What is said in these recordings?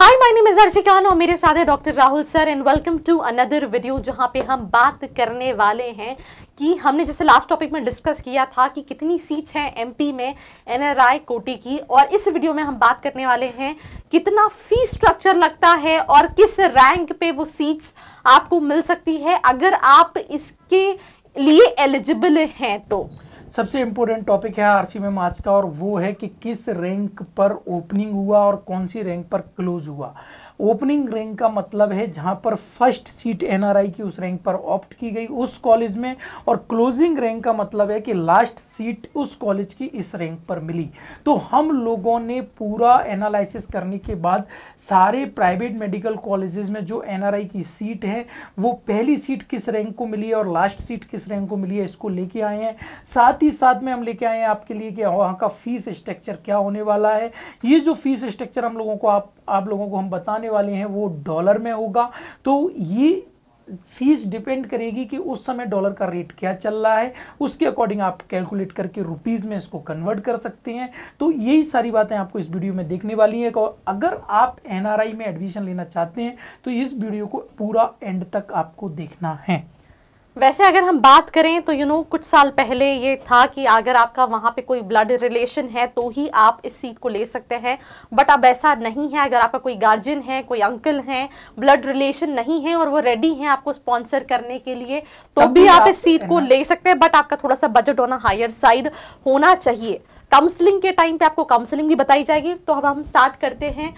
Hi my name is Harshika और मेरे साथ है doctor Rahul sir and welcome to another video जहां पे हम बात करने वाले हैं कि हमने जैसे लास्ट टॉपिक में डिस्कस किया था कि कितनी सीट्स हैं एमपी में एनआरआई कोटी की, और इस वीडियो में हम बात करने वाले हैं कितना फी स्ट्रक्चर लगता है और किस रैंक पे वो सीट्स आपको मिल सकती है अगर आप इसके लिए एलिजिबल हैं। तो सबसे इम्पोर्टेंट टॉपिक है आरसी में आज का, और वो है कि किस रैंक पर ओपनिंग हुआ और कौन सी रैंक पर क्लोज हुआ। ओपनिंग रैंक का मतलब है जहां पर फर्स्ट सीट एनआरआई की उस रैंक पर ऑप्ट की गई उस कॉलेज में, और क्लोजिंग रैंक का मतलब है कि लास्ट सीट उस कॉलेज की इस रैंक पर मिली। तो हम लोगों ने पूरा एनालिसिस करने के बाद सारे प्राइवेट मेडिकल कॉलेजेस में जो एनआरआई की सीट है वो पहली सीट किस रैंक को मिली है और लास्ट सीट किस रैंक को मिली है, इसको लेके आए हैं। साथ ही साथ में हम लेके आए हैं आपके लिए कि वहाँ का फीस स्ट्रक्चर क्या होने वाला है। ये जो फीस स्ट्रक्चर हम लोगों को आप लोगों को हम बताने वाले हैं वो डॉलर में होगा। तो ये फीस डिपेंड करेगी कि उस समय डॉलर का रेट क्या चल रहा है, उसके अकॉर्डिंग आप कैलकुलेट करके रुपीस में इसको कन्वर्ट कर सकते हैं। तो यही सारी बातें आपको इस वीडियो में देखने वाली हैं। और अगर आप एनआरआई में एडमिशन लेना चाहते हैं तो इस वीडियो को पूरा एंड तक आपको देखना है। वैसे अगर हम बात करें तो कुछ साल पहले ये था कि अगर आपका वहाँ पे कोई ब्लड रिलेशन है तो ही आप इस सीट को ले सकते हैं, बट अब ऐसा नहीं है। अगर आपका कोई गार्जियन है, कोई अंकल हैं, ब्लड रिलेशन नहीं है और वो रेडी हैं आपको स्पॉन्सर करने के लिए, तो भी आप इस सीट को ले सकते हैं। बट आपका थोड़ा सा बजट होना हायर साइड होना चाहिए। काउंसलिंग के टाइम पर आपको काउंसलिंग भी बताई जाएगी। तो अब हम स्टार्ट करते हैं,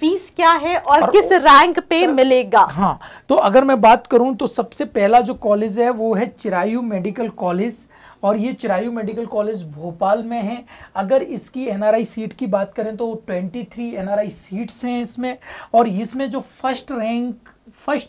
फीस क्या है और किस रैंक पे मिलेगा। हाँ, तो अगर मैं बात करूं तो सबसे पहला जो कॉलेज है वो है चिरायू मेडिकल कॉलेज, और ये चिरायू मेडिकल कॉलेज भोपाल में है। अगर इसकी एनआरआई सीट की बात करें तो 23 एनआरआई सीट्स हैं इसमें, और इसमें जो फर्स्ट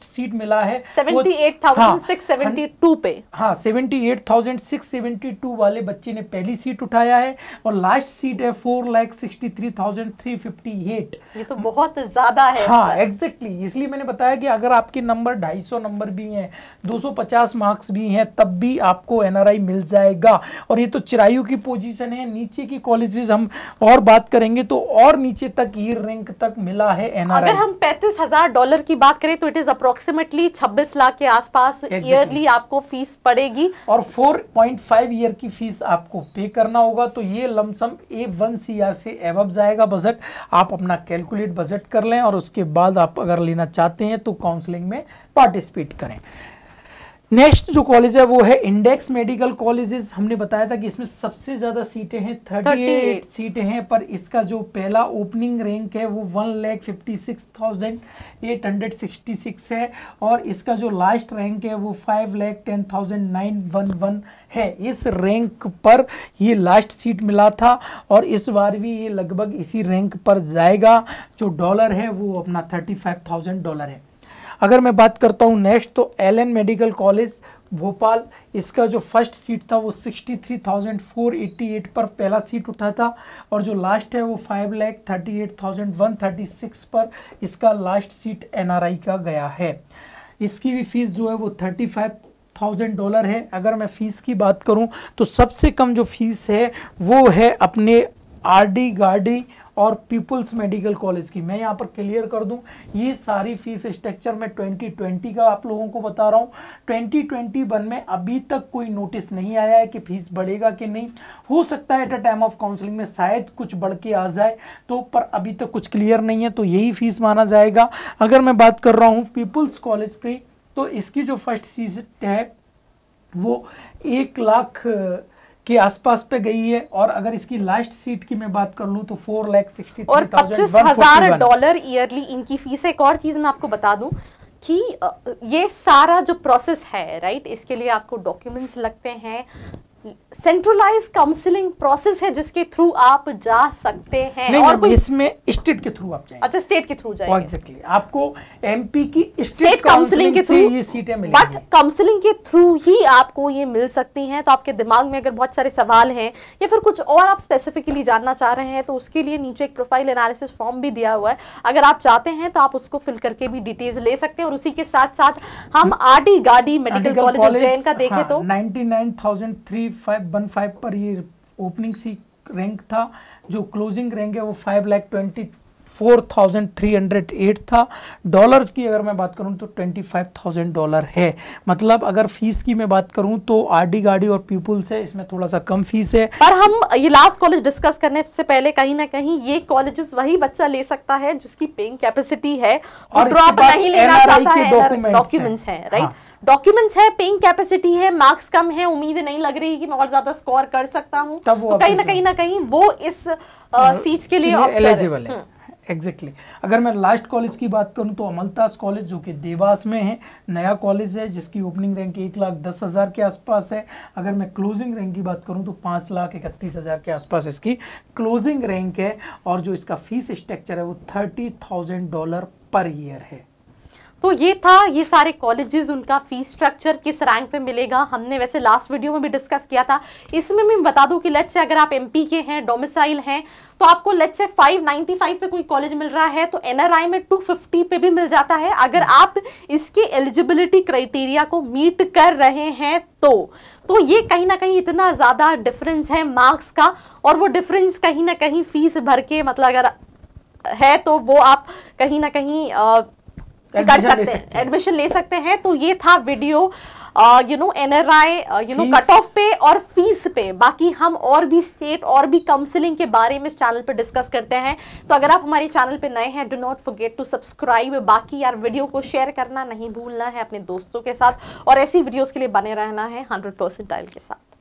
सीट मिला है 78,672 पे। हाँ, 78,672 वाले बच्चे ने पहली सीट उठाया है, और लास्ट सीट है 4,63,358। ये तो बहुत ज्यादा है। हाँ, एग्जैक्टली, इसलिए मैंने बताया कि अगर आपके नंबर 250 नंबर भी हैं, 250 मार्क्स भी हैं, तब भी आपको एनआरआई मिल जाएगा। और ये तो चिरायू की पोजीशन है। नीचे की कॉलेजेस हम और बात करेंगे तो और नीचे तक ये रैंक तक मिला है एनआरआई। अगर हम $35,000 की बात करें तो इट इज अप्रोक्सीमेटली 26 लाख के आसपास ईयरली आपको फीस पड़ेगी, और 4.5 ईयर की फीस आपको पे करना होगा। तो ये लमसम A1CR से एबव जाएगा बजट। आप अपना कैलकुलेट बजट कर लें और उसके बाद आप अगर लेना चाहते हैं तो काउंसलिंग में पार्टिसिपेट करें। नेक्स्ट जो कॉलेज है वो है इंडेक्स मेडिकल कॉलेजेस। हमने बताया था कि इसमें सबसे ज़्यादा सीटें हैं, 38 सीटें हैं, पर इसका जो पहला ओपनिंग रैंक है वो 1,56,866 है, और इसका जो लास्ट रैंक है वो 5,10,911 है। इस रैंक पर ये लास्ट सीट मिला था, और इस बार भी ये लगभग इसी रैंक पर जाएगा। जो डॉलर है वो अपना $35,000 है। अगर मैं बात करता हूँ नेक्स्ट, तो एलएन मेडिकल कॉलेज भोपाल, इसका जो फर्स्ट सीट था वो 63,488 पर पहला सीट उठा था, और जो लास्ट है वो 5,38,136 पर इसका लास्ट सीट एनआरआई का गया है। इसकी भी फीस जो है वो $35,000 है। अगर मैं फ़ीस की बात करूँ तो सबसे कम जो फीस है वो है अपने आरडी गार्डी और पीपल्स मेडिकल कॉलेज की। मैं यहाँ पर क्लियर कर दूँ, ये सारी फीस स्ट्रक्चर में 2020 का आप लोगों को बता रहा हूँ। 2021 में अभी तक कोई नोटिस नहीं आया है कि फीस बढ़ेगा कि नहीं। हो सकता है at a time of counselling में शायद कुछ बढ़ के आ जाए, तो पर अभी तक कुछ क्लियर नहीं है, तो यही फीस माना जाएगा। अगर मैं बात कर रहा हूँ पीपल्स कॉलेज की, तो इसकी जो फर्स्ट सीट है वो 1 लाख के आसपास पे गई है, और अगर इसकी लास्ट सीट की मैं बात कर लूं तो 4,63,141 और $25,000 ईयरली इनकी फीस है। एक और चीज मैं आपको बता दूं कि ये सारा जो प्रोसेस है, राइट, इसके लिए आपको डॉक्यूमेंट्स लगते हैं। सेंट्रलाइज काउंसलिंग प्रोसेस है जिसके थ्रू आप जा सकते हैं, और इसमें स्टेट के थ्रू आप जाएंगे। अच्छा, स्टेट के थ्रू जाएंगे। एग्जैक्टली, आपको एमपी की स्टेट काउंसलिंग के थ्रू ये सीटें मिलेंगी, बट काउंसलिंग के थ्रू ही आपको ये मिल सकती हैं। तो आपके दिमाग में अगर बहुत सारे सवाल हैं या फिर कुछ और आप स्पेसिफिकली जानना चाह रहे हैं तो उसके लिए नीचे एक प्रोफाइल एनालिसिस फॉर्म भी दिया हुआ है। अगर आप चाहते हैं तो आप उसको फिल करके भी डिटेल्स ले सकते हैं। और उसी के साथ साथ हम RD Gardi medical college Ujjain का देखें तो 99,315 पर ये ओपनिंग सी रैंक था, जो क्लोजिंग रैंक है वो 5,20,000 $4,308 था। डॉलर्स की अगर मैं बात करूं तो $25,000 है। मतलब अगर फीस की मैं बात करूं तो आरडी गार्डी और पीपुल्स है, इसमें थोड़ा सा कम फीस है। पर हम ये लास्ट कॉलेज डिस्कस करने से पहले कहीं ना कहीं ये कॉलेजेस वही बच्चा ले सकता है जिसकी पेइंग कैपेसिटी है और ड्रॉप नहीं लेना चाहता है। डॉक्यूमेंट्स है, राइट, डॉक्यूमेंट्स है, पेइंग कैपेसिटी है, मार्क्स कम है, उम्मीद नहीं लग रही कि मैं और ज्यादा स्कोर कर सकता हूं, तो कहीं ना कहीं वो इस सीट्स के लिए एलिजिबल है। एग्जैक्टली। अगर मैं लास्ट कॉलेज की बात करूं तो अमलतास कॉलेज जो कि देवास में है, नया कॉलेज है जिसकी ओपनिंग रैंक 1,10,000 के आसपास है। अगर मैं क्लोजिंग रैंक की बात करूं तो 5,31,000 के आसपास इसकी क्लोजिंग रैंक है और जो इसका फीस स्ट्रक्चर है वो $30,000 पर ईयर है। तो ये था ये सारे कॉलेजेस, उनका फीस स्ट्रक्चर, किस रैंक पे मिलेगा, हमने वैसे लास्ट वीडियो में भी डिस्कस किया था। इसमें मैं बता दूं कि लेट्स से अगर आप एमपी के हैं, डोमिसाइल हैं, तो आपको लेट्स से 595 पे कोई कॉलेज मिल रहा है तो एनआरआई में 250 पे भी मिल जाता है अगर आप इसके एलिजिबिलिटी क्राइटेरिया को मीट कर रहे हैं तो ये कहीं ना कहीं इतना ज़्यादा डिफरेंस है मार्क्स का, और वो डिफरेंस कहीं ना कहीं फीस भर के मतलब अगर है तो वो आप कहीं ना कहीं कर सकते हैं, एडमिशन ले सकते हैं। तो ये था वीडियो NRI कट ऑफ पे और फीस पे। बाकी हम और भी स्टेट और भी काउंसलिंग के बारे में इस चैनल पे डिस्कस करते हैं, तो अगर आप हमारे चैनल पे नए हैं do not forget to subscribe. बाकी यार वीडियो को शेयर करना नहीं भूलना है अपने दोस्तों के साथ और ऐसी वीडियोस के लिए बने रहना है 100% डायल के साथ।